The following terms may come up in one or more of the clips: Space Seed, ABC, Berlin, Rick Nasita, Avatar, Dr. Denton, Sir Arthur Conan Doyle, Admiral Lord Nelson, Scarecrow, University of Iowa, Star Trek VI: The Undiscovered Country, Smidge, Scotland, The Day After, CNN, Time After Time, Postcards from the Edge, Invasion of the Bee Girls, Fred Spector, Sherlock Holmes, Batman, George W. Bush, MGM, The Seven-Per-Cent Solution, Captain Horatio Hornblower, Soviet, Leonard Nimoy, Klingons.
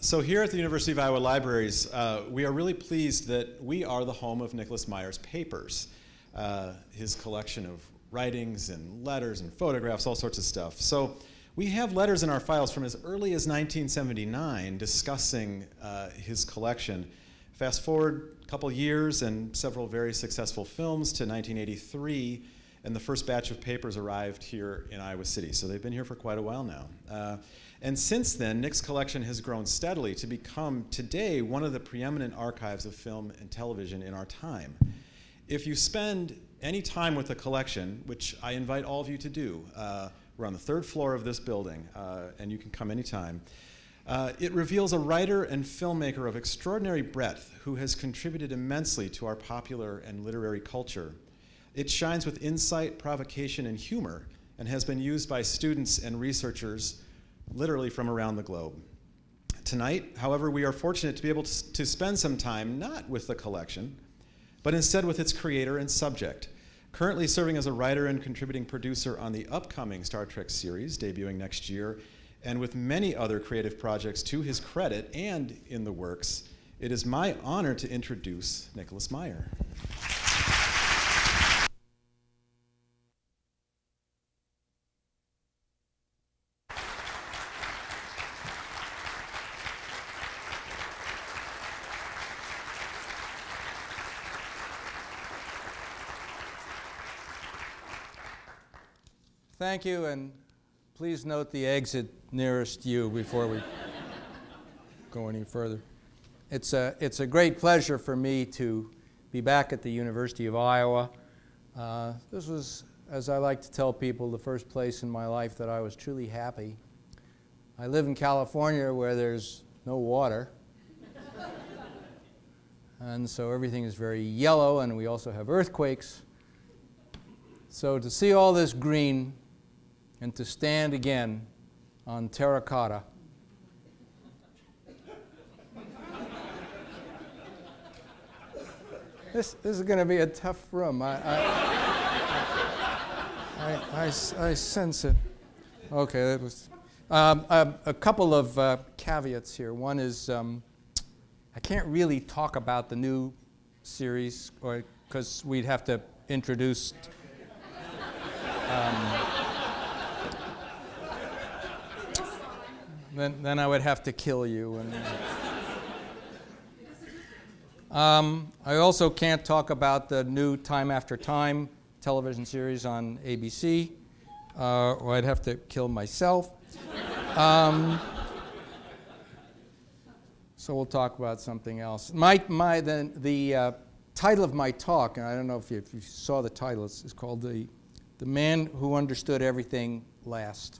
So here at the University of Iowa Libraries, we are really pleased that we are the home of Nicholas Meyer's papers, his collection of writings and letters and photographs, all sorts of stuff. So we have letters in our files from as early as 1979 discussing his collection. Fast forward a couple years and several very successful films to 1983, and the first batch of papers arrived here in Iowa City. So they've been here for quite a while now. And since then, Nick's collection has grown steadily to become, today, one of the preeminent archives of film and television in our time. If you spend any time with the collection, which I invite all of you to do, we're on the third floor of this building, and you can come anytime, it reveals a writer and filmmaker of extraordinary breadth who has contributed immensely to our popular and literary culture. It shines with insight, provocation, and humor, and has been used by students and researchers literally from around the globe. Tonight, however, we are fortunate to be able to spend some time not with the collection, but instead with its creator and subject, currently serving as a writer and contributing producer on the upcoming Star Trek series, debuting next year, and with many other creative projects to his credit and in the works. It is my honor to introduce Nicholas Meyer. Thank you, and please note the exit nearest you before we go any further. It's a great pleasure for me to be back at the University of Iowa. This was, as I like to tell people, the first place in my life that I was truly happy. I live in California where there's no water, and so everything is very yellow, and we also have earthquakes. So to see all this green and to stand again on terracotta this is going to be a tough room. I sense it. Okay, that was a couple of caveats here. One is I can't really talk about the new series because we'd have to introduce Then I would have to kill you. And, I also can't talk about the new Time After Time television series on ABC, or I'd have to kill myself. So we'll talk about something else. The title of my talk, and I don't know if you saw the title, it's called The Man Who Understood Everything Last.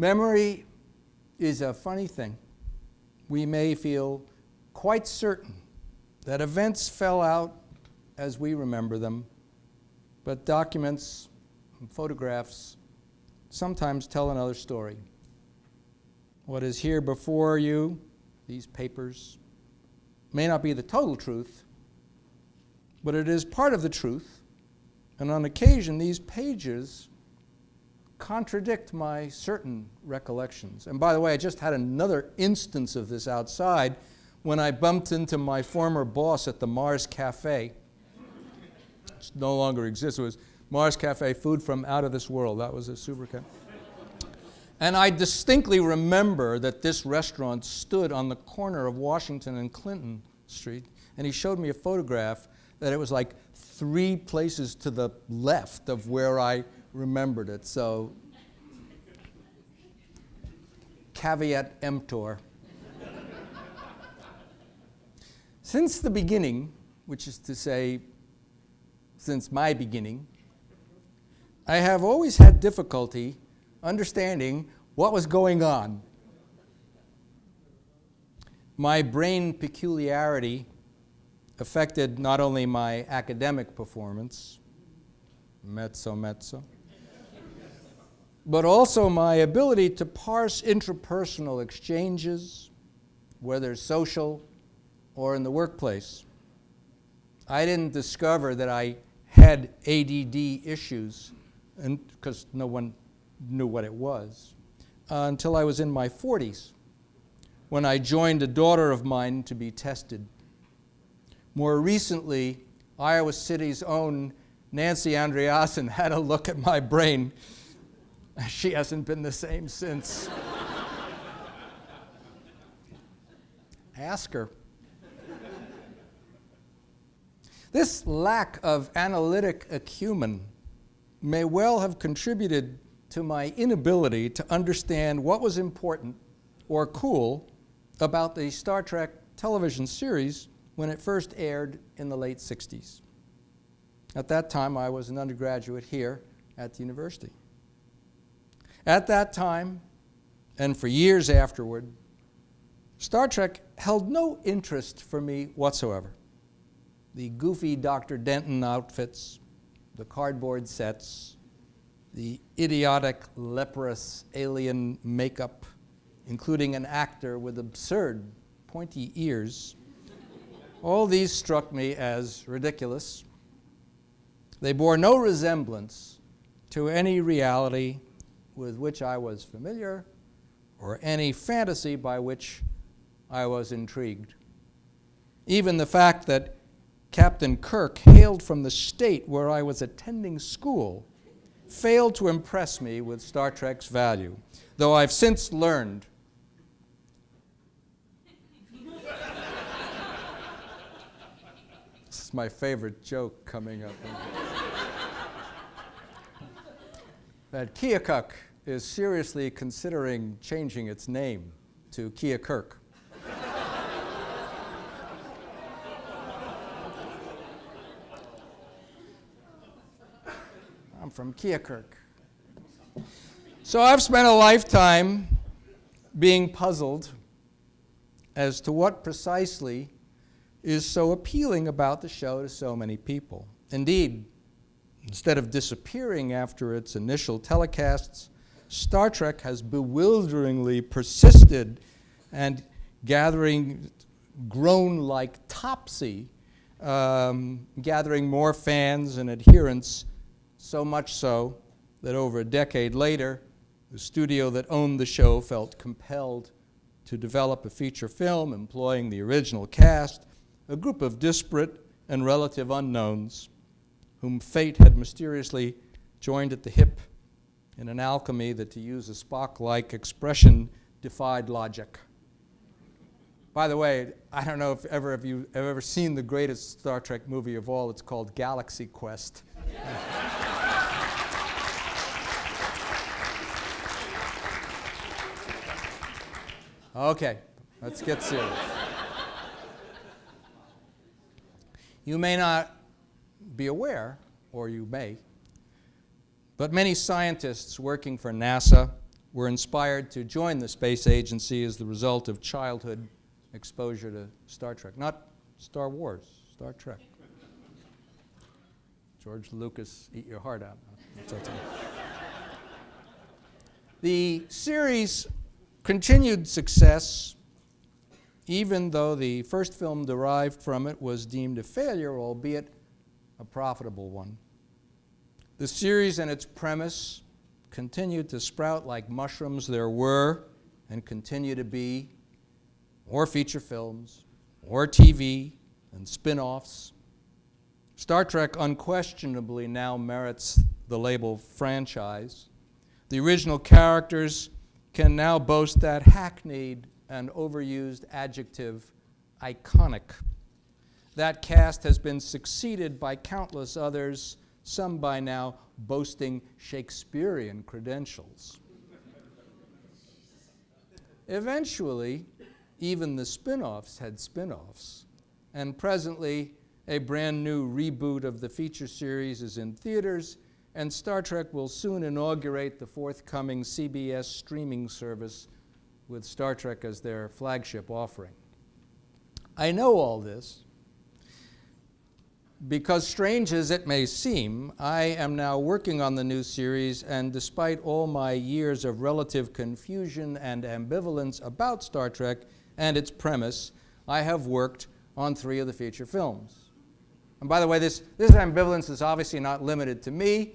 Memory is a funny thing. We may feel quite certain that events fell out as we remember them, but documents and photographs sometimes tell another story. What is here before you, these papers, may not be the total truth, but it is part of the truth, and on occasion these pages contradict my certain recollections. And by the way, I just had another instance of this outside when I bumped into my former boss at the Mars Cafe. It no longer exists. It was Mars Cafe, food from out of this world. That was a supercut. And I distinctly remember that this restaurant stood on the corner of Washington and Clinton Street, and he showed me a photograph that it was like 3 places to the left of where I remembered it. So, caveat emptor. Since the beginning, which is to say, since my beginning, I have always had difficulty understanding what was going on. My brain peculiarity affected not only my academic performance, mezzo, but also my ability to parse interpersonal exchanges, whether social or in the workplace. I didn't discover that I had ADD issues because no one knew what it was until I was in my 40s, when I joined a daughter of mine to be tested. More recently, Iowa City's own Nancy Andreasen had a look at my brain. She hasn't been the same since. Ask her. This lack of analytic acumen may well have contributed to my inability to understand what was important or cool about the Star Trek television series when it first aired in the late 60s. At that time, I was an undergraduate here at the university. At that time, and for years afterward, Star Trek held no interest for me whatsoever. The goofy Dr. Denton outfits, the cardboard sets, the idiotic, leprous alien makeup, including an actor with absurd, pointy ears, all these struck me as ridiculous. They bore no resemblance to any reality with which I was familiar or any fantasy by which I was intrigued. Even the fact that Captain Kirk hailed from the state where I was attending school failed to impress me with Star Trek's value, though I've since learned this is my favorite joke coming up that Keokuk is seriously considering changing its name to Keokuk. I'm from Keokuk. So I've spent a lifetime being puzzled as to what precisely is so appealing about the show to so many people. Indeed, instead of disappearing after its initial telecasts, Star Trek has bewilderingly persisted and grown like Topsy, gathering more fans and adherents, so much so that over a decade later, the studio that owned the show felt compelled to develop a feature film employing the original cast, a group of disparate and relative unknowns whom fate had mysteriously joined at the hip in an alchemy that, to use a Spock-like expression, defied logic. By the way, I don't know if you have ever seen the greatest Star Trek movie of all. It's called Galaxy Quest. Okay, let's get serious. You may not be aware, or you may, but many scientists working for NASA were inspired to join the space agency as the result of childhood exposure to Star Trek. Not Star Wars, Star Trek. George Lucas, eat your heart out. The series continued success, even though the first film derived from it was deemed a failure, albeit a profitable one. The series and its premise continued to sprout like mushrooms. There were, and continue to be, more feature films, more TV, and spin-offs. Star Trek unquestionably now merits the label franchise. The original characters can now boast that hackneyed and overused adjective, iconic. That cast has been succeeded by countless others, some by now boasting Shakespearean credentials. Eventually, even the spin-offs had spin-offs, and presently, a brand new reboot of the feature series is in theaters, and Star Trek will soon inaugurate the forthcoming CBS streaming service with Star Trek as their flagship offering. I know all this because, strange as it may seem, I am now working on the new series, and despite all my years of relative confusion and ambivalence about Star Trek and its premise, I have worked on 3 of the feature films. And by the way, this ambivalence is obviously not limited to me.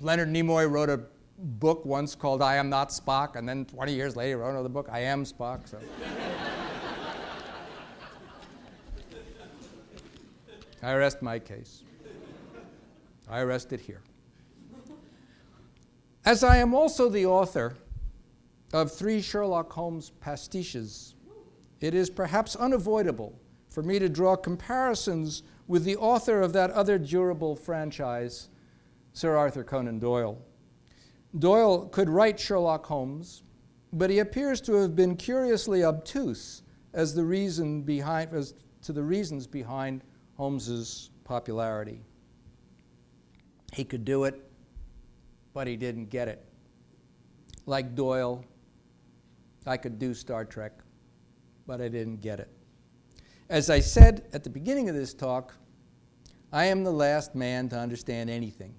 Leonard Nimoy wrote a book once called I Am Not Spock, and then 20 years later wrote another book, I Am Spock. So. I rest my case. I rest it here. As I am also the author of 3 Sherlock Holmes pastiches, it is perhaps unavoidable for me to draw comparisons with the author of that other durable franchise, Sir Arthur Conan Doyle. Doyle could write Sherlock Holmes, but he appears to have been curiously obtuse as the reason behind, as to the reasons behind Holmes's popularity. He could do it, but he didn't get it. Like Doyle, I could do Star Trek, but I didn't get it. As I said at the beginning of this talk, I am the last man to understand anything.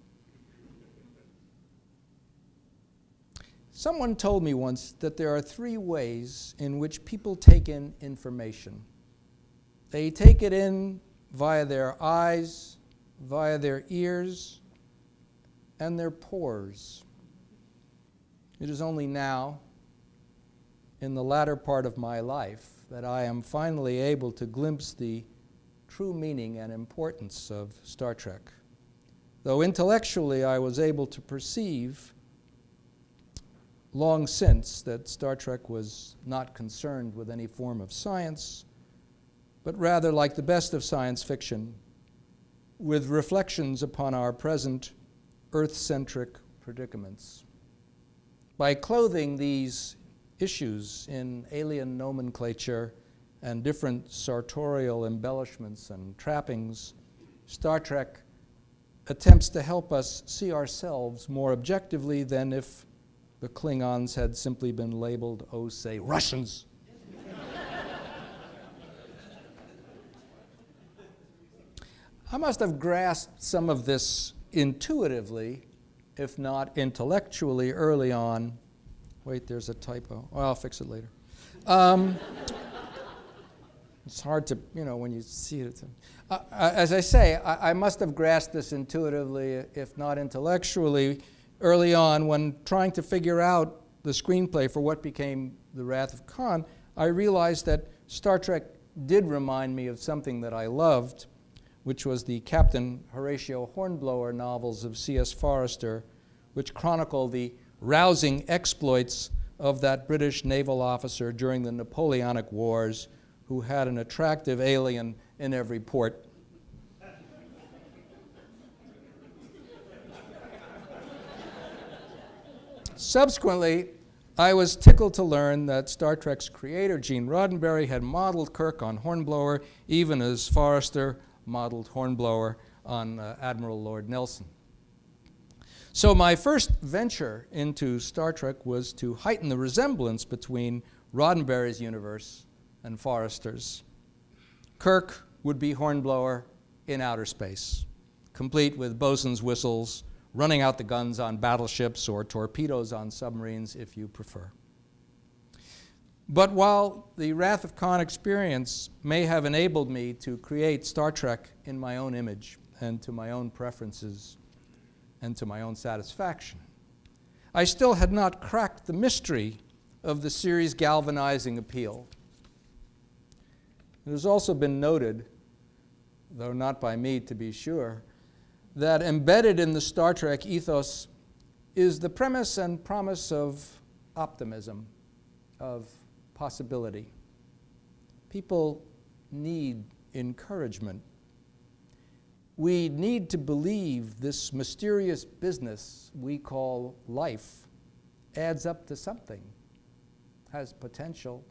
Someone told me once that there are 3 ways in which people take in information. They take it in via their eyes, via their ears, and their pores. It is only now, in the latter part of my life, that I am finally able to glimpse the true meaning and importance of Star Trek. Though intellectually I was able to perceive long since that Star Trek was not concerned with any form of science, but rather, like the best of science fiction, with reflections upon our present Earth-centric predicaments. By clothing these issues in alien nomenclature and different sartorial embellishments and trappings, Star Trek attempts to help us see ourselves more objectively than if the Klingons had simply been labeled, oh, say, Russians. I must have grasped some of this intuitively, if not intellectually, early on. Wait, there's a typo. Oh, I'll fix it later. It's hard to, you know, when you see it. As I say, I must have grasped this intuitively, if not intellectually, early on when trying to figure out the screenplay for what became The Wrath of Khan. I realized that Star Trek did remind me of something that I loved, which was the Captain Horatio Hornblower novels of C.S. Forrester, which chronicle the rousing exploits of that British naval officer during the Napoleonic Wars who had an attractive alien in every port. Subsequently, I was tickled to learn that Star Trek's creator, Gene Roddenberry, had modeled Kirk on Hornblower, even as Forrester modeled Hornblower on Admiral Lord Nelson. So my first venture into Star Trek was to heighten the resemblance between Roddenberry's universe and Forrester's. Kirk would be Hornblower in outer space, complete with bosun's whistles, running out the guns on battleships or torpedoes on submarines, if you prefer. But while the Wrath of Khan experience may have enabled me to create Star Trek in my own image and to my own preferences and to my own satisfaction, I still had not cracked the mystery of the series' galvanizing appeal. It has also been noted, though not by me to be sure, that embedded in the Star Trek ethos is the premise and promise of optimism, of possibility. People need encouragement. We need to believe this mysterious business we call life adds up to something, has potential,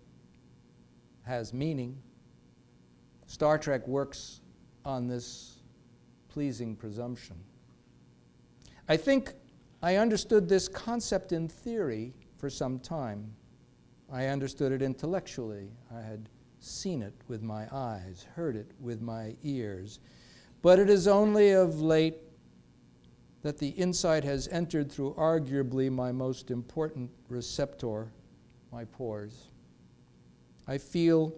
has meaning. Star Trek works on this pleasing presumption. I think I understood this concept in theory for some time. I understood it intellectually. I had seen it with my eyes, heard it with my ears. But it is only of late that the insight has entered through arguably my most important receptor, my pores. I feel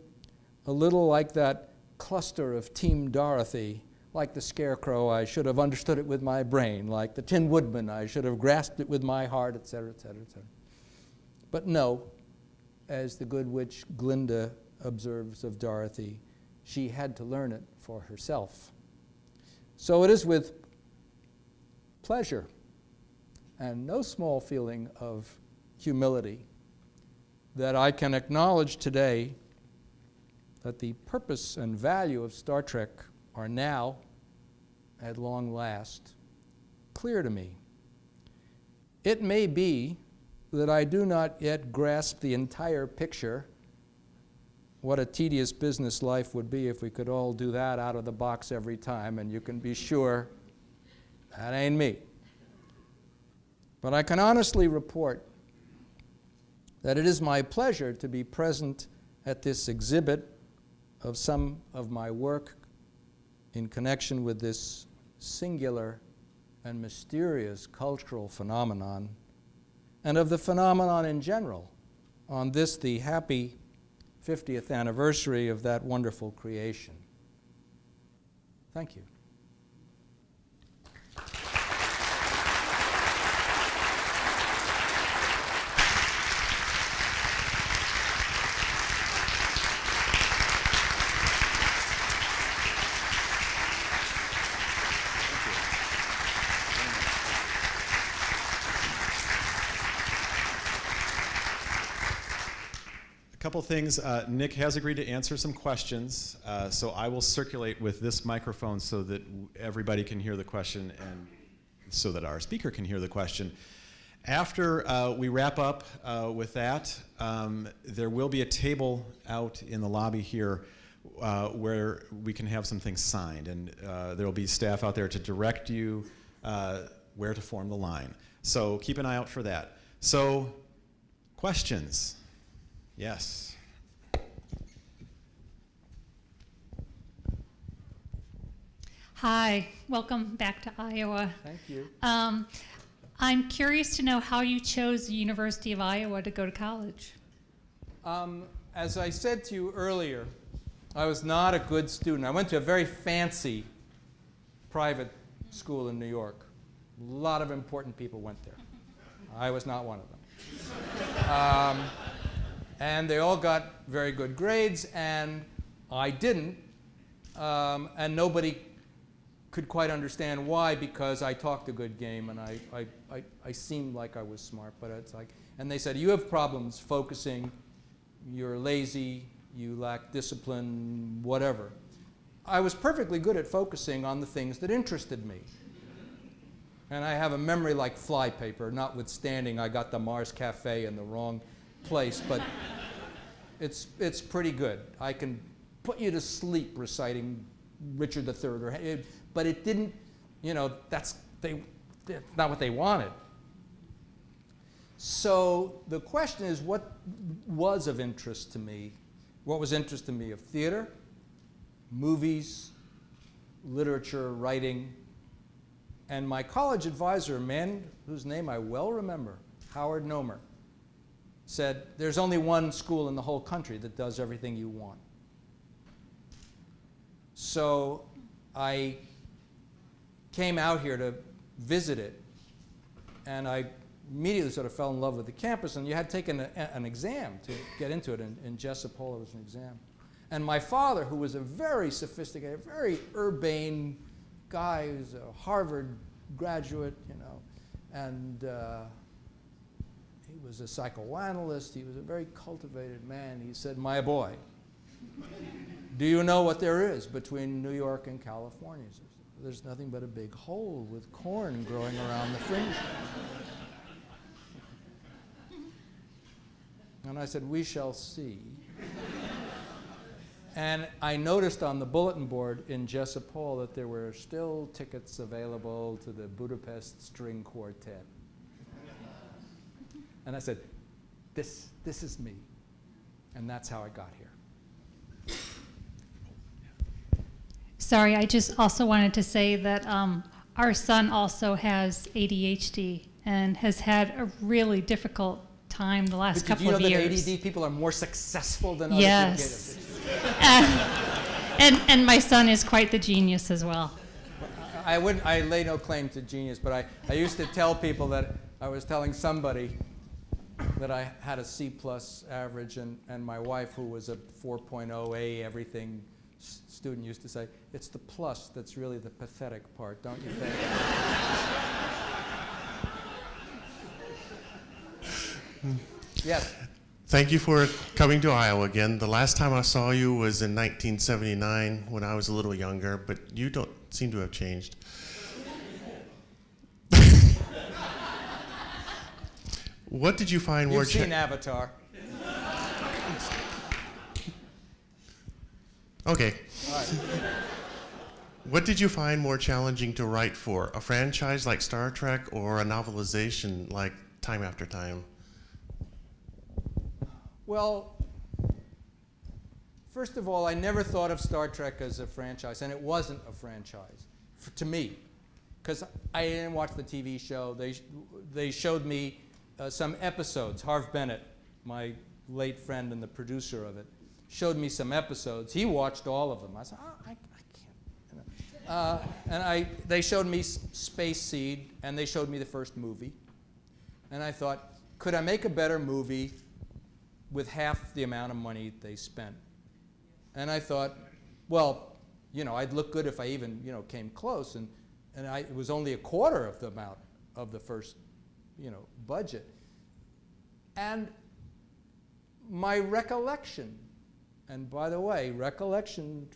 a little like that cluster of Team Dorothy Like the scarecrow, I should have understood it with my brain. Like the Tin Woodman, I should have grasped it with my heart, et cetera, et cetera, et cetera. But no, as the good witch Glinda observes of Dorothy, she had to learn it for herself. So it is with pleasure and no small feeling of humility that I can acknowledge today that the purpose and value of Star Trek are now, at long last, clear to me. It may be that I do not yet grasp the entire picture. What a tedious business life would be if we could all do that out of the box every time, and you can be sure that ain't me. But I can honestly report that it is my pleasure to be present at this exhibit of some of my work in connection with this singular and mysterious cultural phenomenon, and of the phenomenon in general, on this, the happy 50th anniversary of that wonderful creation. Thank you. Couple things. Nick has agreed to answer some questions, so I will circulate with this microphone so that everybody can hear the question and so that our speaker can hear the question. After we wrap up with that, there will be a table out in the lobby here where we can have some things signed, and there will be staff out there to direct you where to form the line. So keep an eye out for that. So, questions. Yes. Hi, welcome back to Iowa. Thank you. I'm curious to know how you chose the University of Iowa to go to college. As I said to you earlier, I was not a good student. I went to a very fancy private school in New York. A lot of important people went there. I was not one of them. And they all got very good grades, and I didn't. And nobody could quite understand why, because I talked a good game, and I seemed like I was smart, but it's like, and they said, you have problems focusing, you're lazy, you lack discipline, whatever. I was perfectly good at focusing on the things that interested me. And I have a memory like flypaper, notwithstanding I got the Mars Cafe in the wrong place, but it's pretty good. I can put you to sleep reciting Richard III, but it didn't, you know, that's not what they wanted. So the question is, what was of interest to me? What was interest to me of theater, movies, literature, writing, and my college advisor, a man whose name I well remember, Howard Noemer, said, there's only one school in the whole country that does everything you want. So I came out here to visit it, and I immediately sort of fell in love with the campus, and you had taken an exam to get into it, in Jessapola was an exam. And my father, who was a very sophisticated, very urbane guy, who's a Harvard graduate, you know, and he was a psychoanalyst. He was a very cultivated man. He said, my boy, do you know what there is between New York and California? Said, there's nothing but a big hole with corn growing around the fringe. And I said, we shall see. And I noticed on the bulletin board in Jessapol that there were still tickets available to the Budapest String Quartet. And I said, this is me. And that's how I got here. Sorry, I just also wanted to say that our son also has ADHD and has had a really difficult time the last couple of years. Did you know that ADD people are more successful than other people? Yes. And my son is quite the genius as well. I lay no claim to genius, but I used to tell people that I was telling somebody that I had a C+ average, and my wife, who was a 4.0A everything student, used to say, it's the plus that's really the pathetic part, don't you think? Yes. Thank you for coming to Iowa again. The last time I saw you was in 1979 when I was a little younger, but you don't seem to have changed. What did you find? You've seen Avatar. Okay. All right. What did you find more challenging to write for? A franchise like Star Trek or a novelization like Time After Time? Well, first of all, I never thought of Star Trek as a franchise, and it wasn't a franchise to me, because I didn't watch the TV show. They showed me some episodes. Harv Bennett, my late friend and the producer of it, showed me some episodes. He watched all of them. I said, oh, I can't. And they showed me Space Seed, and they showed me the first movie. And I thought, could I make a better movie with half the amount of money they spent? And I thought, well, you know, I'd look good if I even, you know, came close. And it was only a quarter of the amount of the first, you know, budget. And my recollection, and by the way, recollection,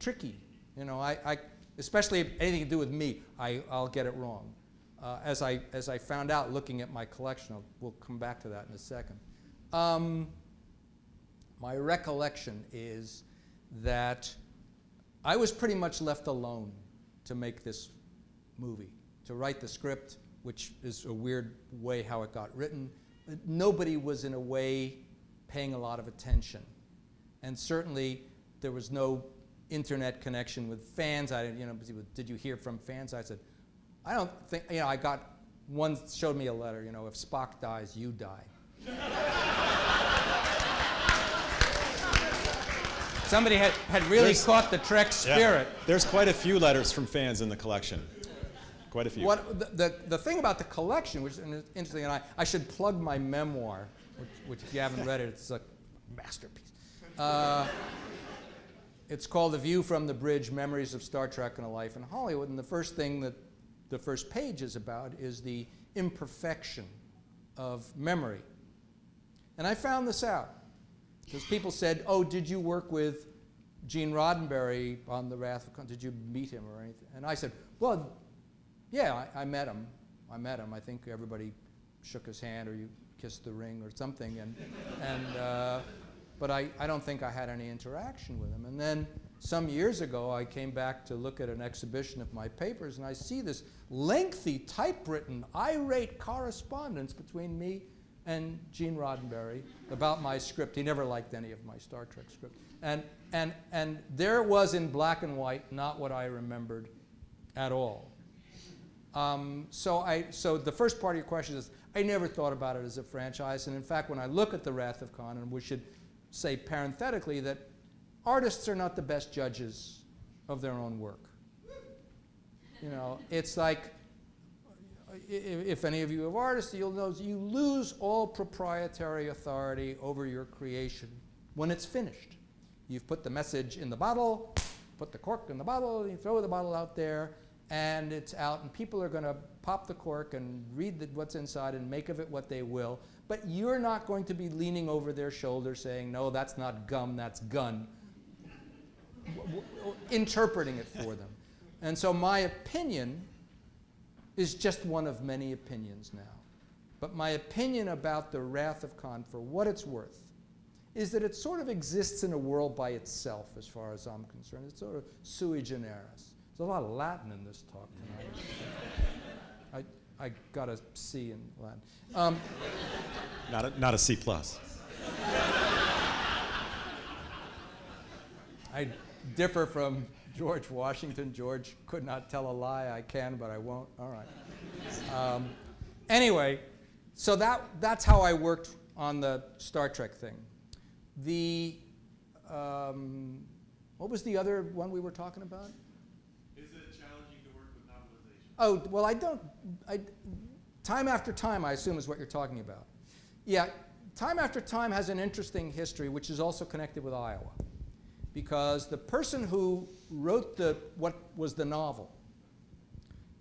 tricky. You know, I especially anything to do with me, I'll get it wrong. As I found out looking at my collection, we'll come back to that in a second. My recollection is that I was pretty much left alone to make this movie, to write the script, which is a weird way how it got written. Nobody was in a way paying a lot of attention. And certainly, there was no internet connection with fans. I didn't, you know, did you hear from fans? I said, I don't think, you know, I got, one showed me a letter, you know, if Spock dies, you die. Somebody had really caught the Trek spirit. Yeah. There's quite a few letters from fans in the collection. Quite a few. The thing about the collection, which is interesting, and I should plug my memoir, which if you haven't read it, it's a masterpiece. It's called The View from the Bridge, Memories of Star Trek and a Life in Hollywood. And the first thing that the first page is about is the imperfection of memory. And I found this out because people said, oh, did you work with Gene Roddenberry on The Wrath of Khan? Did you meet him or anything? And I said, well, yeah, I met him. I think everybody shook his hand or you kissed the ring or something. But I don't think I had any interaction with him. And then some years ago, I came back to look at an exhibition of my papers, and I see this lengthy, typewritten, irate correspondence between me and Gene Roddenberry about my script. He never liked any of my Star Trek script. And there was, in black and white, not what I remembered at all. So the first part of your question is, I never thought about it as a franchise. And in fact, when I look at The Wrath of Khan, and we should say parenthetically that artists are not the best judges of their own work. You know, it's like, if any of you are artists, you'll know you lose all proprietary authority over your creation when it's finished. You've put the message in the bottle, put the cork in the bottle, you throw the bottle out there, and it's out, and people are going to pop the cork and read what's inside and make of it what they will. But you're not going to be leaning over their shoulder saying, no, that's not gum, that's gun, interpreting it for them. And so my opinion is just one of many opinions now. But my opinion about The Wrath of Khan, for what it's worth, is that it sort of exists in a world by itself, as far as I'm concerned. It's sort of sui generis. There's a lot of Latin in this talk tonight. I got a C in Latin. Not a C+. I differ from George Washington. George could not tell a lie. I can, but I won't. All right. Anyway, so that's how I worked on the Star Trek thing. The what was the other one we were talking about? Is it challenging to work with Oh, well, Time After Time, I assume, is what you're talking about. Yeah, Time After Time has an interesting history, which is also connected with Iowa, because the person who wrote what was the novel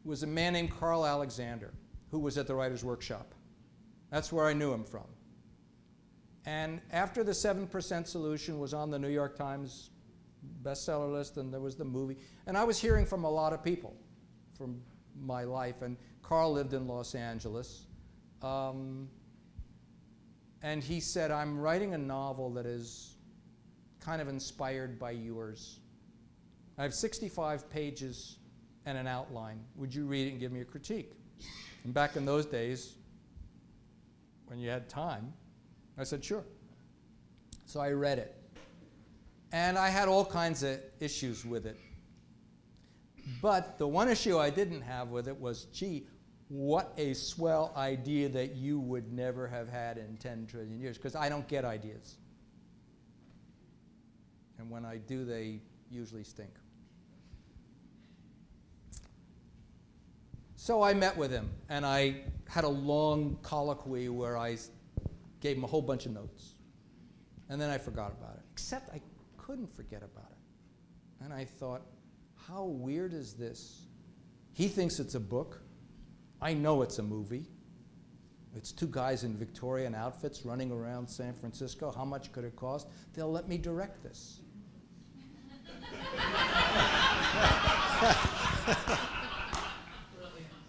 was a man named Carl Alexander, who was at the Writers' Workshop. That's where I knew him from. And after The 7% Solution was on the New York Times bestseller list, and there was the movie, and I was hearing from a lot of people from my life, and Carl lived in Los Angeles. And he said, I'm writing a novel that is kind of inspired by yours. I have 65 pages and an outline. Would you read it and give me a critique? And back in those days, when you had time, I said, sure. So I read it. And I had all kinds of issues with it. But the one issue I didn't have with it was, gee, what a swell idea that you would never have had in 10 trillion years, because I don't get ideas. And when I do, they usually stink. So I met with him, and I had a long colloquy where I gave him a whole bunch of notes. And then I forgot about it, except I couldn't forget about it. And I thought, how weird is this? He thinks it's a book. I know it's a movie. It's two guys in Victorian outfits running around San Francisco. How much could it cost? They'll let me direct this.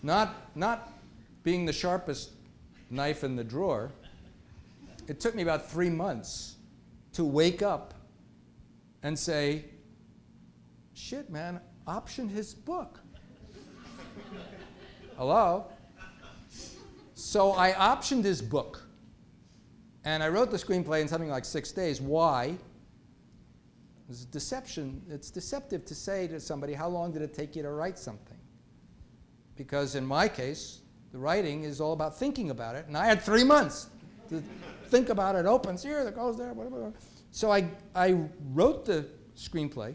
Not being the sharpest knife in the drawer, it took me about 3 months to wake up and say, shit, man, option his book. Hello? So I optioned his book. And I wrote the screenplay in something like 6 days. Why? It's deception. It's deceptive to say to somebody, how long did it take you to write something? Because in my case, the writing is all about thinking about it. And I had 3 months to think about it. Opens here, it goes there, whatever. So I wrote the screenplay.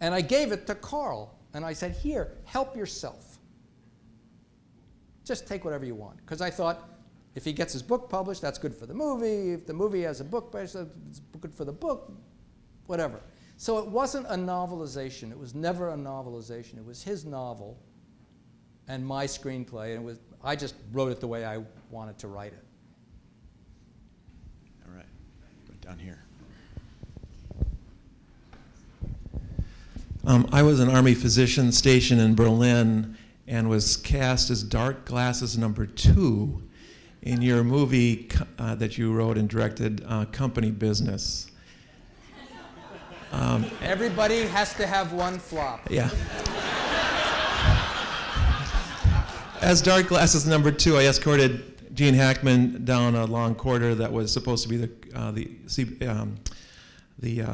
And I gave it to Carl. And I said, here, help yourself. Just take whatever you want. Because I thought, if he gets his book published, that's good for the movie. If the movie has a book published, it's good for the book, whatever. So it wasn't a novelization. It was never a novelization. It was his novel and my screenplay. And I just wrote it the way I wanted to write it. All right. Go down here. I was an Army physician stationed in Berlin and was cast as Dark Glasses #2 in your movie that you wrote and directed, Company Business. Everybody has to have one flop. Yeah. As Dark Glasses #2, I escorted Gene Hackman down a long corridor that was supposed to be the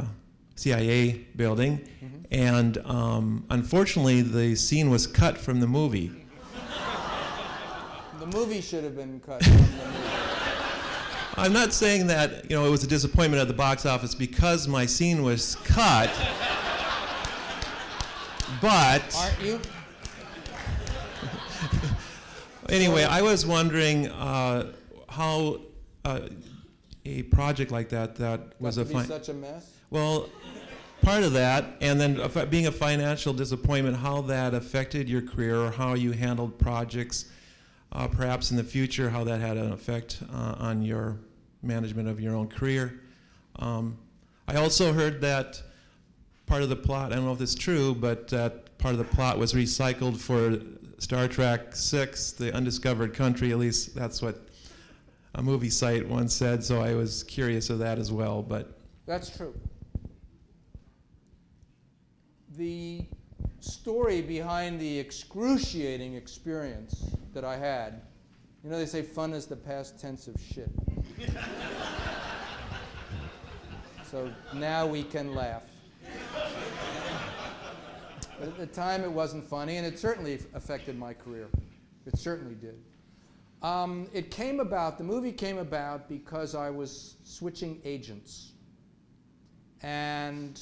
CIA building, and unfortunately, the scene was cut from the movie. The movie should have been cut from the movie. I'm not saying that, you know, it was a disappointment at the box office because my scene was cut, but... Aren't you? Anyway, I was wondering how a project like that was a... Must be such a mess? Well, part of that, and then being a financial disappointment, how that affected your career, or how you handled projects, perhaps in the future, how that had an effect on your management of your own career. I also heard that part of the plot, I don't know if it's true, but that part of the plot was recycled for Star Trek VI, The Undiscovered Country, at least that's what a movie site once said, so I was curious of that as well. But that's true. The story behind the excruciating experience that I had, you know, they say fun is the past tense of shit. So now we can laugh. But at the time it wasn't funny, and it certainly affected my career. It certainly did. It came about, the movie came about because I was switching agents. And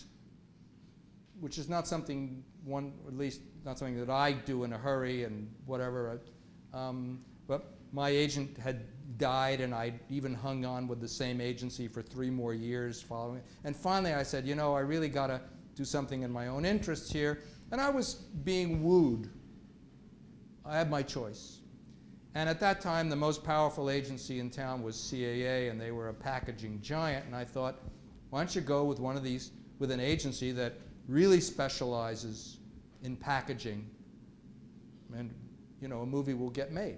which is not something one, at least not something that I do in a hurry and whatever. But my agent had died, and I even hung on with the same agency for 3 more years following. And finally I said, you know, I really got to do something in my own interests here. And I was being wooed. I had my choice. And at that time, the most powerful agency in town was CAA, and they were a packaging giant. And I thought, why don't you go with one of these, with an agency that really specializes in packaging, and you know, a movie will get made.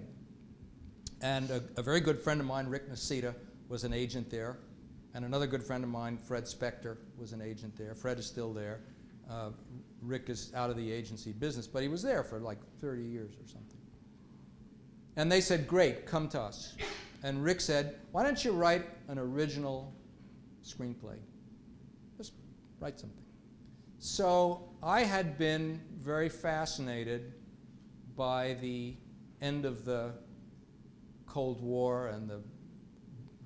And a very good friend of mine, Rick Nasita, was an agent there, and another good friend of mine, Fred Spector, was an agent there. Fred is still there. Rick is out of the agency business, but he was there for like 30 years or something. And they said, great, come to us. And Rick said, why don't you write an original screenplay? Just write something. So I had been very fascinated by the end of the Cold War and the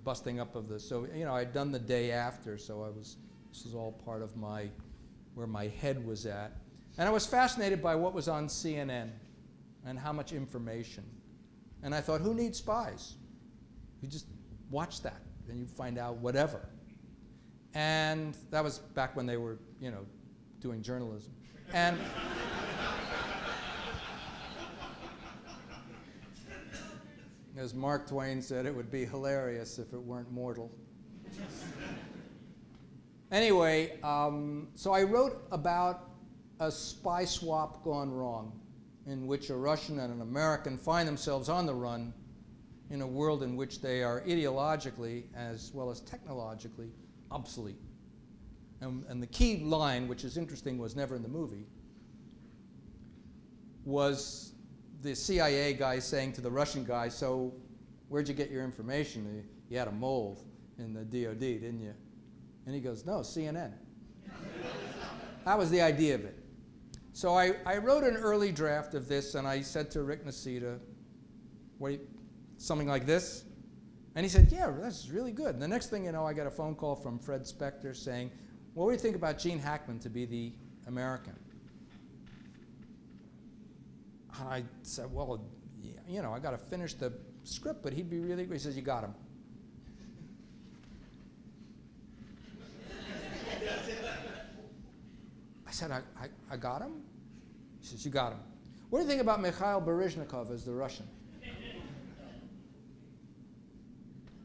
busting up of the Soviet. You know, I'd done The Day After, so I was, this was all part of my, where my head was at. And I was fascinated by what was on CNN and how much information. And I thought, who needs spies? You just watch that, and you find out whatever. And that was back when they were, you know, doing journalism. And as Mark Twain said, it would be hilarious if it weren't mortal. Anyway, so I wrote about a spy swap gone wrong, in which a Russian and an American find themselves on the run in a world in which they are ideologically as well as technologically obsolete. And the key line, which is interesting, was never in the movie, was the CIA guy saying to the Russian guy, so where'd you get your information? You had a mole in the DOD, didn't you? And he goes, no, CNN. That was the idea of it. So I wrote an early draft of this, and I said to Rick Nasita, wait, something like this? And he said, yeah, that's really good. And the next thing you know, I got a phone call from Fred Spector saying, what do you think about Gene Hackman to be the American? And I said, well, you know, I got to finish the script, but he'd be really good. He says, you got him. I said, I got him? He says, you got him. What do you think about Mikhail Baryshnikov as the Russian?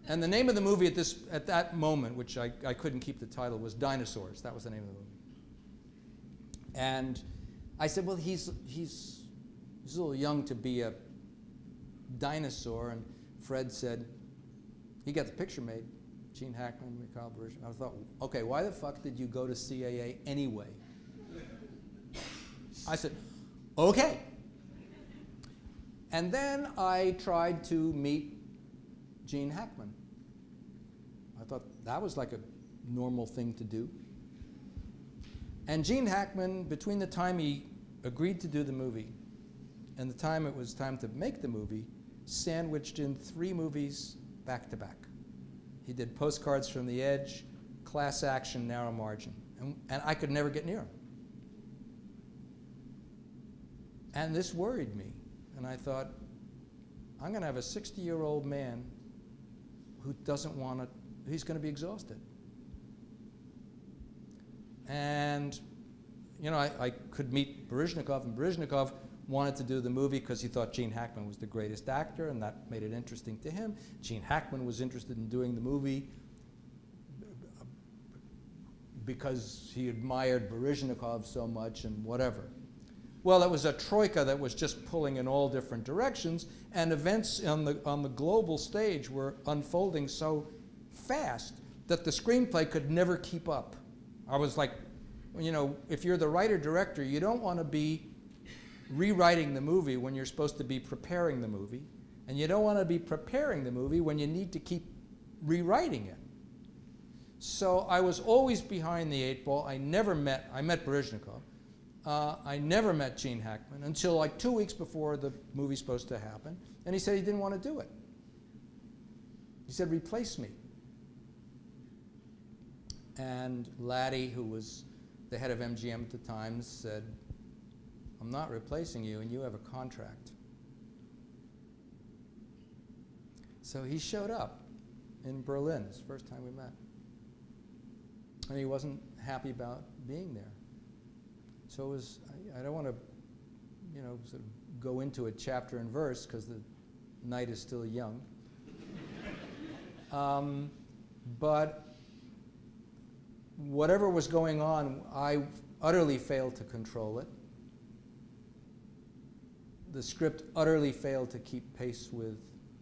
And the name of the movie at that moment, which I couldn't keep the title, was Dinosaurs. That was the name of the movie. And I said, well, he's a little young to be a dinosaur. And Fred said, he got the picture made, Gene Hackman, Mikhail Baryshnikov. I thought, OK, why the fuck did you go to CAA anyway? I said, OK. And then I tried to meet Gene Hackman. I thought that was like a normal thing to do. And Gene Hackman, between the time he agreed to do the movie and the time it was time to make the movie, sandwiched in 3 movies back to back. He did Postcards from the Edge, Class Action, Narrow Margin. And I could never get near him. And this worried me. And I thought, I'm going to have a 60-year-old man who doesn't want to, he's going to be exhausted. And, you know, I could meet Baryshnikov, and Baryshnikov wanted to do the movie because he thought Gene Hackman was the greatest actor, and that made it interesting to him. Gene Hackman was interested in doing the movie because he admired Baryshnikov so much and whatever. Well, it was a troika that was just pulling in all different directions, and events on the global stage were unfolding so fast that the screenplay could never keep up. I was like, you know, if you're the writer-director, you don't want to be rewriting the movie when you're supposed to be preparing the movie, and you don't want to be preparing the movie when you need to keep rewriting it. So I was always behind the 8 ball. I met Baryshnikov. I never met Gene Hackman until like 2 weeks before the movie's supposed to happen, and he said he didn't want to do it. He said, replace me. And Laddie, who was the head of MGM at the time said, I'm not replacing you and you have a contract. So he showed up in Berlin, it's the first time we met. And he wasn't happy about being there. So it was, I don't want to, you know, sort of go into it chapter and verse because the night is still young. But whatever was going on, I utterly failed to control it. The script utterly failed to keep pace with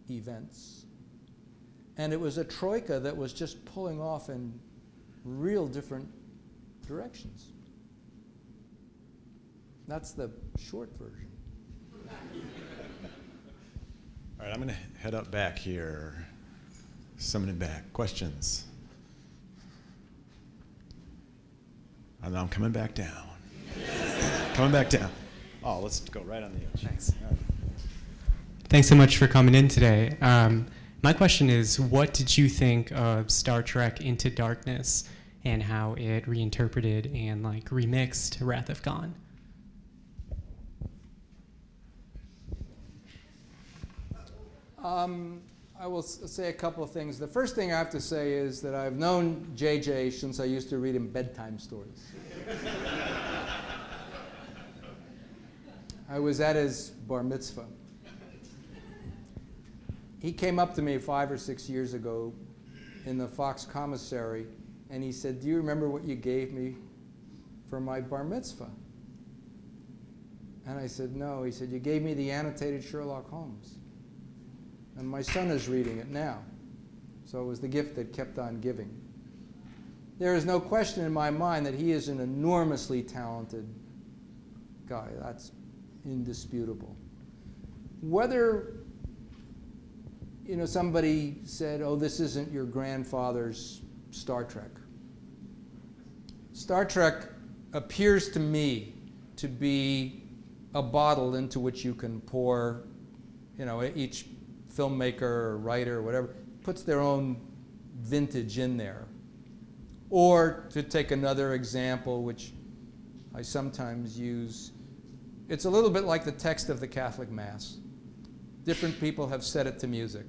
events. And it was a troika that was just pulling off in real different directions. That's the short version. All right, I'm going to head up back here. Summoning back. Questions? And I'm coming back down. Coming back down. Oh, let's go right on the edge. Thanks. All right. Thanks so much for coming in today. My question is, what did you think of Star Trek Into Darkness and how it reinterpreted and like remixed Wrath of Khan? I will say a couple of things. The first thing I have to say is that I've known JJ since I used to read him bedtime stories. I was at his bar mitzvah. He came up to me 5 or 6 years ago in the Fox commissary, and he said, do you remember what you gave me for my bar mitzvah? And I said, no. He said, you gave me the annotated Sherlock Holmes. And my son is reading it now. So it was the gift that kept on giving. There is no question in my mind that he is an enormously talented guy. That's indisputable. Whether you know, somebody said, oh, this isn't your grandfather's Star Trek. Star Trek appears to me to be a bottle into which you can pour, you know, each filmmaker or writer or whatever puts their own vintage in there. Or to take another example, which I sometimes use, it's a little bit like the text of the Catholic Mass. Different people have set it to music.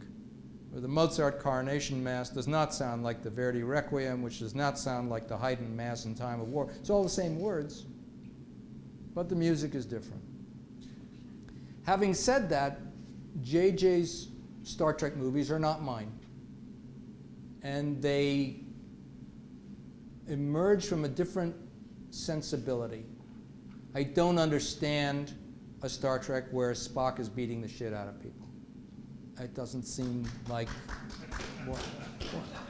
Or the Mozart Coronation Mass does not sound like the Verdi Requiem, which does not sound like the Haydn Mass in Time of War. It's all the same words, but the music is different. Having said that, JJ's Star Trek movies are not mine. And they emerge from a different sensibility. I don't understand a Star Trek where Spock is beating the shit out of people. It doesn't seem like,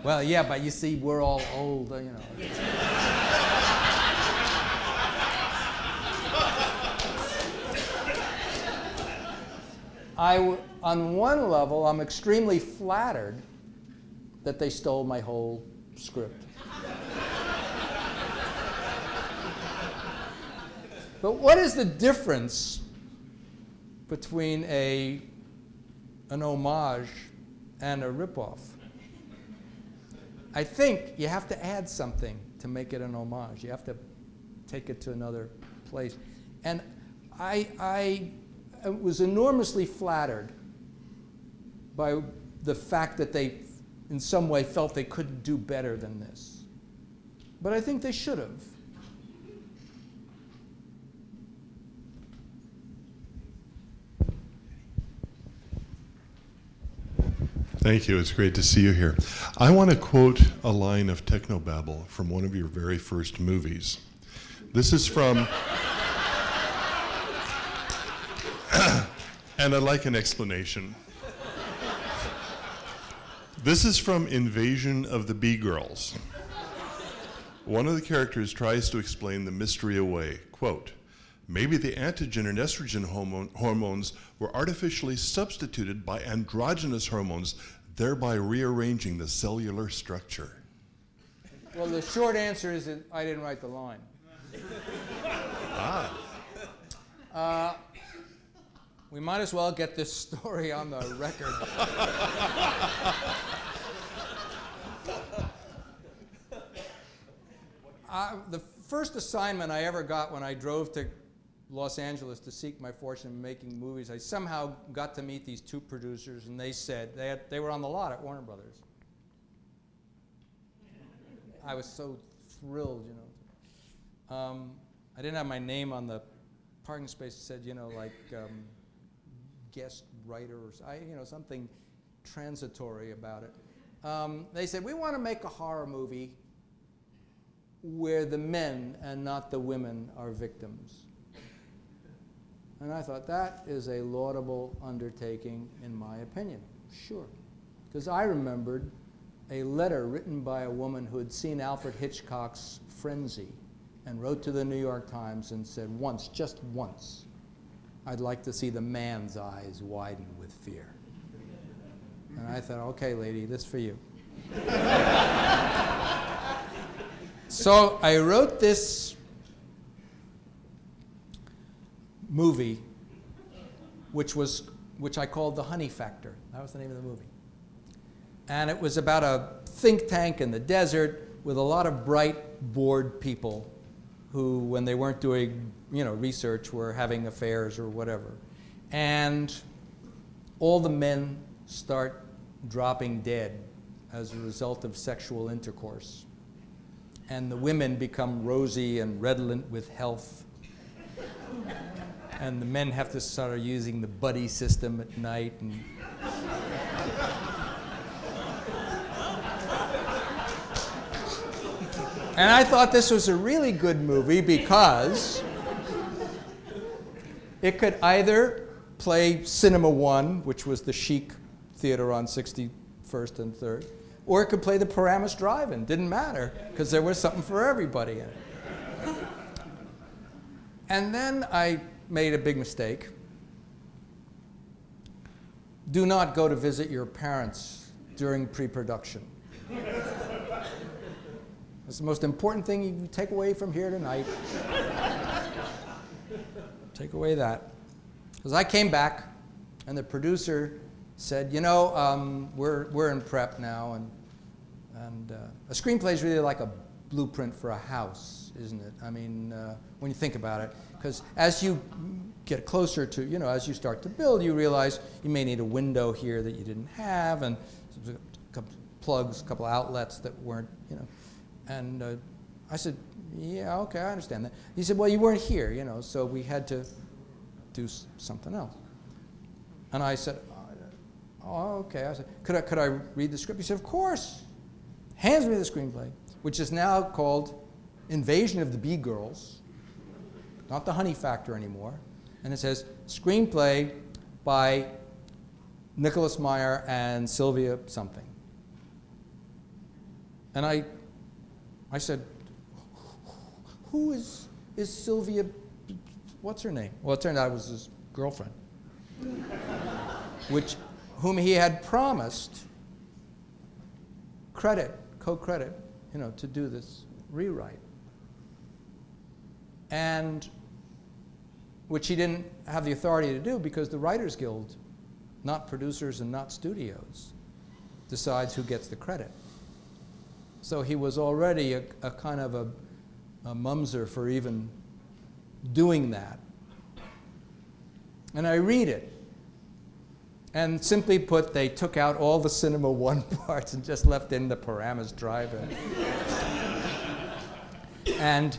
well, yeah, but you see, we're all old, you know. On one level, I'm extremely flattered that they stole my whole script. But what is the difference between an homage and a ripoff? I think you have to add something to make it an homage. You have to take it to another place. And I was enormously flattered by the fact that they, in some way, felt they couldn't do better than this. But I think they should have. Thank you. It's great to see you here. I want to quote a line of technobabble from one of your very first movies. This is from... And I'd like an explanation. This is from Invasion of the Bee Girls. One of the characters tries to explain the mystery away. Quote, maybe the antigen and estrogen hormones were artificially substituted by androgynous hormones, thereby rearranging the cellular structure. Well, the short answer is that I didn't write the line. Ah. We might as well get this story on the record. The first assignment I ever got when I drove to Los Angeles to seek my fortune in making movies, I somehow got to meet these two producers, and they said, they were on the lot at Warner Brothers. I was so thrilled, you know. I didn't have my name on the parking space. It said, you know, like guest writer or you know, something transitory about it. They said, we want to make a horror movie where the men and not the women are victims. And I thought, that is a laudable undertaking, in my opinion. Sure. Because I remembered a letter written by a woman who had seen Alfred Hitchcock's Frenzy and wrote to the New York Times and said, once, just once, I'd like to see the man's eyes widen with fear. And I thought, okay, lady, this for you. So I wrote this movie, which I called The Honey Factor. That was the name of the movie. And it was about a think tank in the desert with a lot of bright, bored people who, when they weren't doing, you know, research, were having affairs or whatever. And all the men start dropping dead as a result of sexual intercourse. And the women become rosy and redolent with health. And the men have to start using the buddy system at night. And and I thought this was a really good movie because it could either play Cinema One, which was the chic theater on 61st and 3rd, or it could play the Paramus Drive-In. Didn't matter, because there was something for everybody in it. And then I made a big mistake. Do not go to visit your parents during pre-production. That's the most important thing you take away from here tonight. Take away that. Because I came back, and the producer said, you know, we're in prep now, and a screenplay is really like a blueprint for a house, isn't it? I mean, when you think about it. Because as you get closer to, you know, as you start to build, you realize you may need a window here that you didn't have, and a couple plugs, a couple outlets that weren't, you know. And I said, yeah, okay, I understand that. He said, well, you weren't here, you know, so we had to do something else. And I said, oh, okay. I said, could I read the script? He said, of course. Hands me the screenplay, which is now called Invasion of the Bee Girls. Not The Honey Factor anymore. And it says, screenplay by Nicholas Meyer and Sylvia something. And I said, who is Sylvia, what's her name? Well, it turned out it was his girlfriend, whom he had promised credit, co-credit, you know, to do this rewrite. And which he didn't have the authority to do because the Writers Guild, not producers and not studios, decides who gets the credit. So he was already a kind of a mumser for even doing that. And I read it. And simply put, they took out all the Cinema One parts and just left in the Paramus Drive-In. And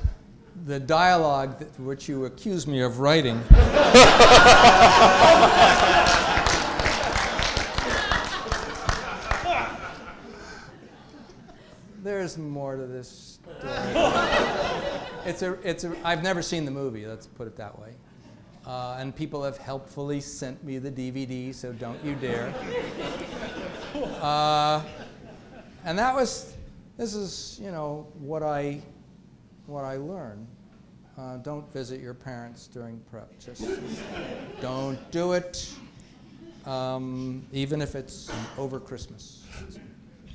the dialogue that, which you accuse me of writing there's more to this story. I've never seen the movie, let's put it that way. And people have helpfully sent me the DVD, so don't you dare. And that was, this is, you know, what I learned. Don't visit your parents during prep. Just don't do it, even if it's over Christmas.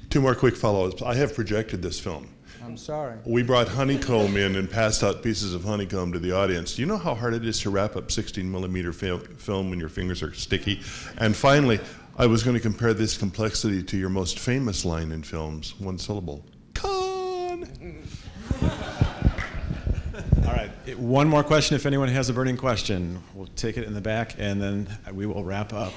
Two more quick follow-ups. I have projected this film. I'm sorry. We brought honeycomb in and passed out pieces of honeycomb to the audience. Do you know how hard it is to wrap up 16mm film when your fingers are sticky? And finally, I was going to compare this complexity to your most famous line in films, one syllable. Con! All right, one more question if anyone has a burning question. We'll take it in the back and then we will wrap up.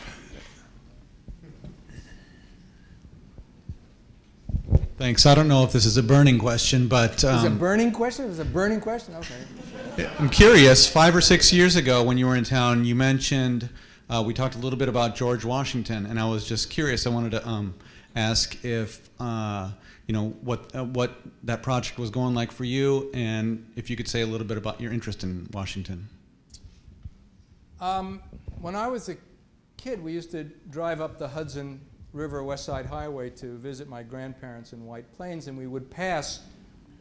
Thanks. I don't know if this is a burning question, but... Is it a burning question? Is it a burning question? Okay. I'm curious. 5 or 6 years ago when you were in town, you mentioned, we talked a little bit about George Washington, and I was just curious. I wanted to ask if, you know, what that project was going like for you, and if you could say a little bit about your interest in Washington. When I was a kid, we used to drive up the Hudson River West Side Highway to visit my grandparents in White Plains, and we would pass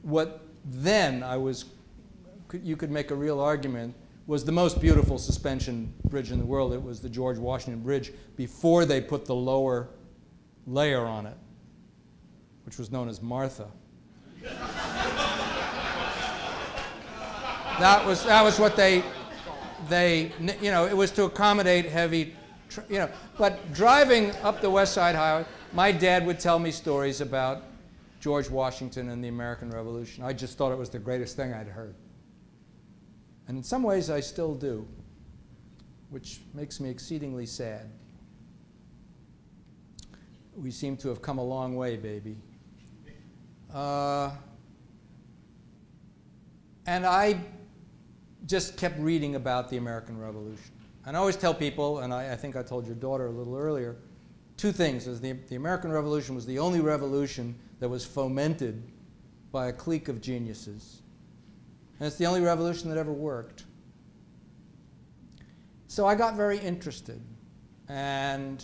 what then I was, you could make a real argument, was the most beautiful suspension bridge in the world. It was the George Washington Bridge before they put the lower layer on it, which was known as Martha. That was what they, you know, it was to accommodate heavy, you know, but driving up the West Side Highway, my dad would tell me stories about George Washington and the American Revolution. I just thought it was the greatest thing I'd heard. And in some ways, I still do, which makes me exceedingly sad. We seem to have come a long way, baby. And I just kept reading about the American Revolution. And I always tell people, and I think I told your daughter a little earlier, two things. Is the American Revolution was the only revolution that was fomented by a clique of geniuses. And it's the only revolution that ever worked. So I got very interested and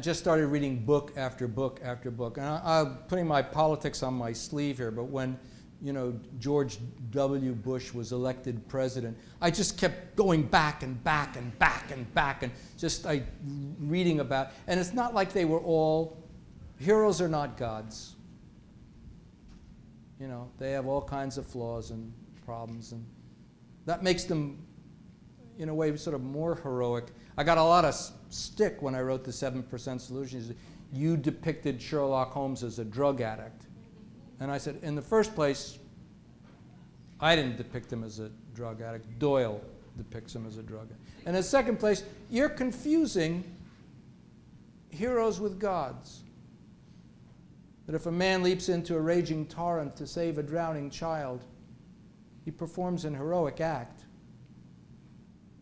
just started reading book after book after book. And I'm putting my politics on my sleeve here, but when, you know, George W. Bush was elected president, I just kept going back and back and back and back and just reading about, and it's not like they were all, heroes are not gods. You know, they have all kinds of flaws and problems, and that makes them, in a way, sort of more heroic. I got a lot of stick when I wrote the 7% Solution. You depicted Sherlock Holmes as a drug addict. And I said, in the first place, I didn't depict him as a drug addict. Doyle depicts him as a drug addict. And in the second place, you're confusing heroes with gods. That if a man leaps into a raging torrent to save a drowning child, he performs an heroic act.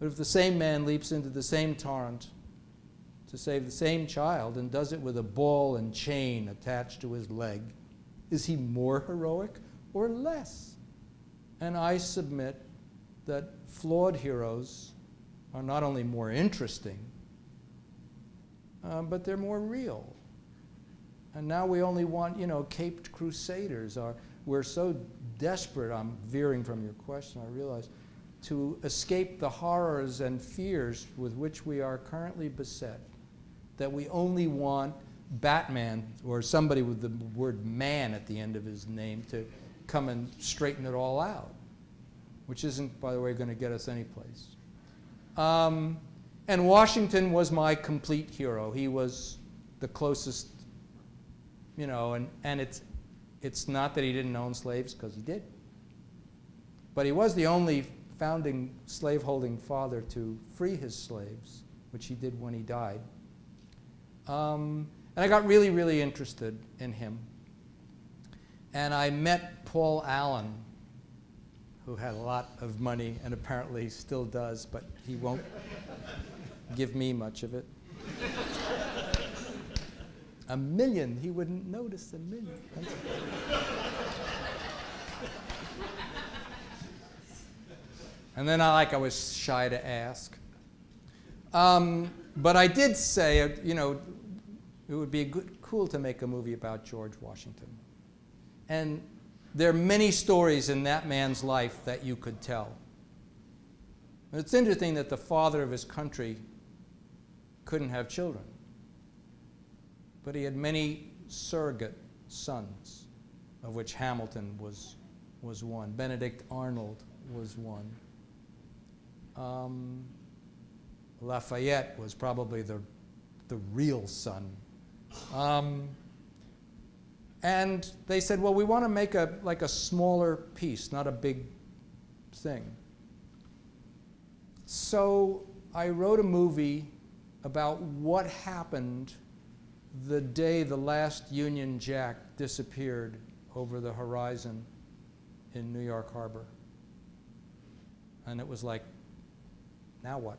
But if the same man leaps into the same torrent to save the same child and does it with a ball and chain attached to his leg, is he more heroic or less? And I submit that flawed heroes are not only more interesting, but they're more real. And now we only want, you know, caped crusaders. We're so desperate, I'm veering from your question, I realize, to escape the horrors and fears with which we are currently beset, that we only want Batman, or somebody with the word man at the end of his name, to come and straighten it all out, which isn't, by the way, going to get us anyplace. And Washington was my complete hero. He was the closest, you know, and it's not that he didn't own slaves, because he did. But he was the only founding slaveholding father to free his slaves, which he did when he died. And I got really, really interested in him. And I met Paul Allen, who had a lot of money and apparently still does, but he won't give me much of it. A million, he wouldn't notice a million. And then I was shy to ask. But I did say, you know, it would be cool to make a movie about George Washington. And there are many stories in that man's life that you could tell. And it's interesting that the father of his country couldn't have children. But he had many surrogate sons, of which Hamilton was one. Benedict Arnold was one. Lafayette was probably the real son. And they said, well, we want to make a smaller piece, not a big thing. So I wrote a movie about what happened the day the last Union Jack disappeared over the horizon in New York Harbor. And it was like, now what?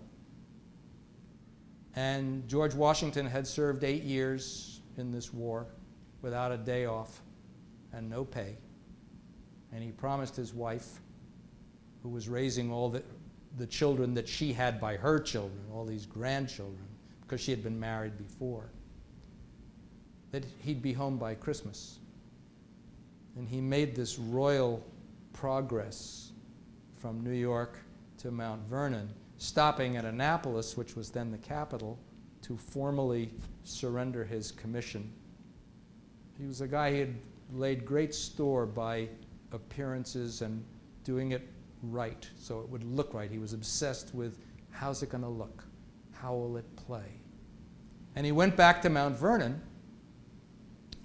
And George Washington had served 8 years in this war without a day off and no pay. And he promised his wife, who was raising all the children that she had by her children, all these grandchildren, because she had been married before, that he'd be home by Christmas. And he made this royal progress from New York to Mount Vernon, stopping at Annapolis, which was then the capital, to formally surrender his commission. He was a guy who had laid great store by appearances and doing it right, so it would look right. He was obsessed with, how's it going to look? How will it play? And he went back to Mount Vernon,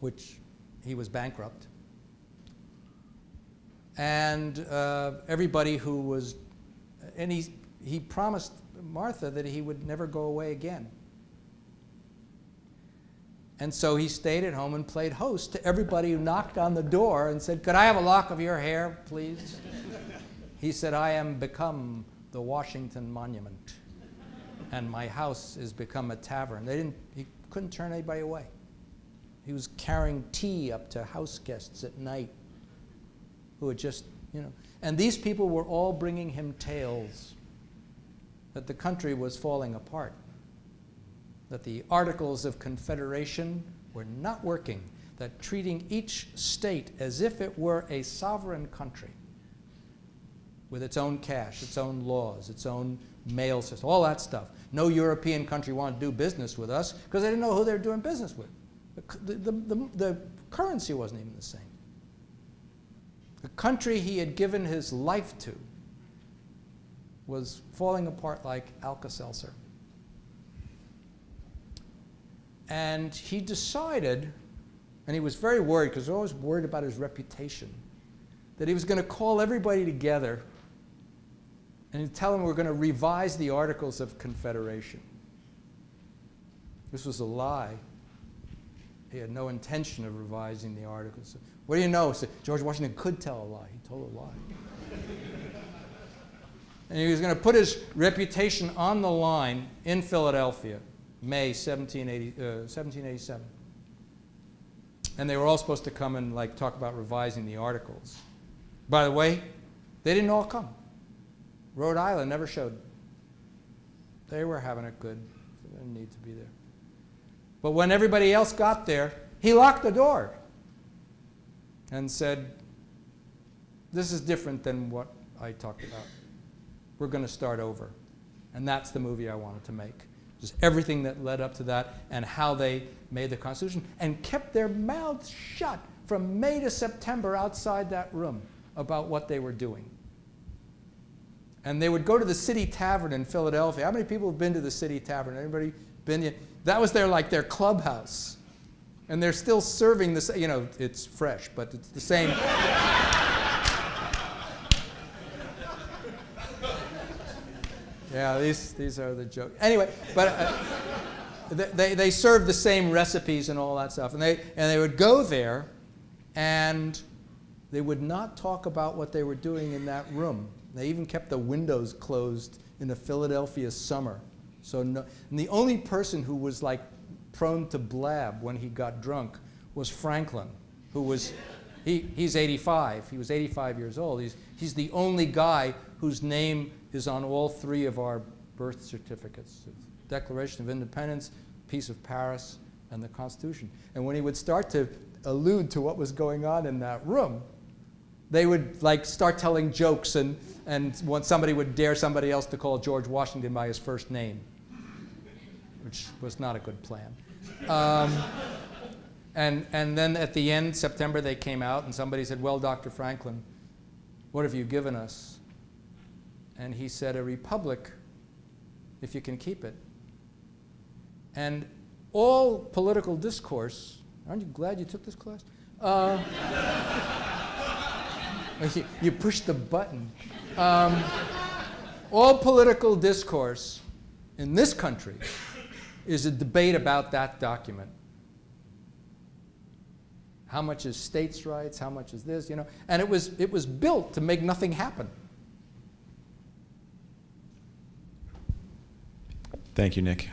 which he was bankrupt. And everybody who was, and he promised Martha that he would never go away again. And so he stayed at home and played host to everybody who knocked on the door and said, could I have a lock of your hair, please? He said, I am become the Washington Monument, and my house is become a tavern. He couldn't turn anybody away. He was carrying tea up to house guests at night who had just, you know. And these people were all bringing him tales that the country was falling apart, that the Articles of Confederation were not working, that treating each state as if it were a sovereign country with its own cash, its own laws, its own mail system, all that stuff. No European country wanted to do business with us because they didn't know who they were doing business with. The currency wasn't even the same. The country he had given his life to was falling apart like Alka-Seltzer. And he decided, and he was very worried because he was always worried about his reputation, that he was going to call everybody together and tell them we're going to revise the Articles of Confederation. This was a lie. He had no intention of revising the Articles. What do you know? So George Washington could tell a lie. He told a lie. And he was going to put his reputation on the line in Philadelphia, May 1787. And they were all supposed to come and like talk about revising the Articles. By the way, they didn't all come. Rhode Island never showed. They were having it good. They didn't need to be there. But when everybody else got there, he locked the door and said, this is different than what I talked about. We're going to start over. And that's the movie I wanted to make. Just everything that led up to that and how they made the Constitution and kept their mouths shut from May to September outside that room about what they were doing. And they would go to the City Tavern in Philadelphia. How many people have been to the City Tavern? Anybody been here? That was their, like, their clubhouse. And they're still serving the same, you know, it's fresh, but it's the same. Yeah, these are the jokes. Anyway, but they served the same recipes and all that stuff. And they would go there, and they would not talk about what they were doing in that room. They even kept the windows closed in the Philadelphia summer. So no, and the only person who was like prone to blab when he got drunk was Franklin, who was, he's 85. He was 85 years old. He's the only guy whose name is on all three of our birth certificates, the Declaration of Independence, Peace of Paris, and the Constitution. And when he would start to allude to what was going on in that room, they would like start telling jokes, and when somebody would dare somebody else to call George Washington by his first name, which was not a good plan. And then at the end, September, they came out, and somebody said, well, Dr. Franklin, what have you given us? And he said, a republic, if you can keep it. And all political discourse, aren't you glad you took this class? You pushed the button. All political discourse in this country is a debate about that document. How much is states' rights? How much is this? You know, and it was built to make nothing happen. Thank you, Nick.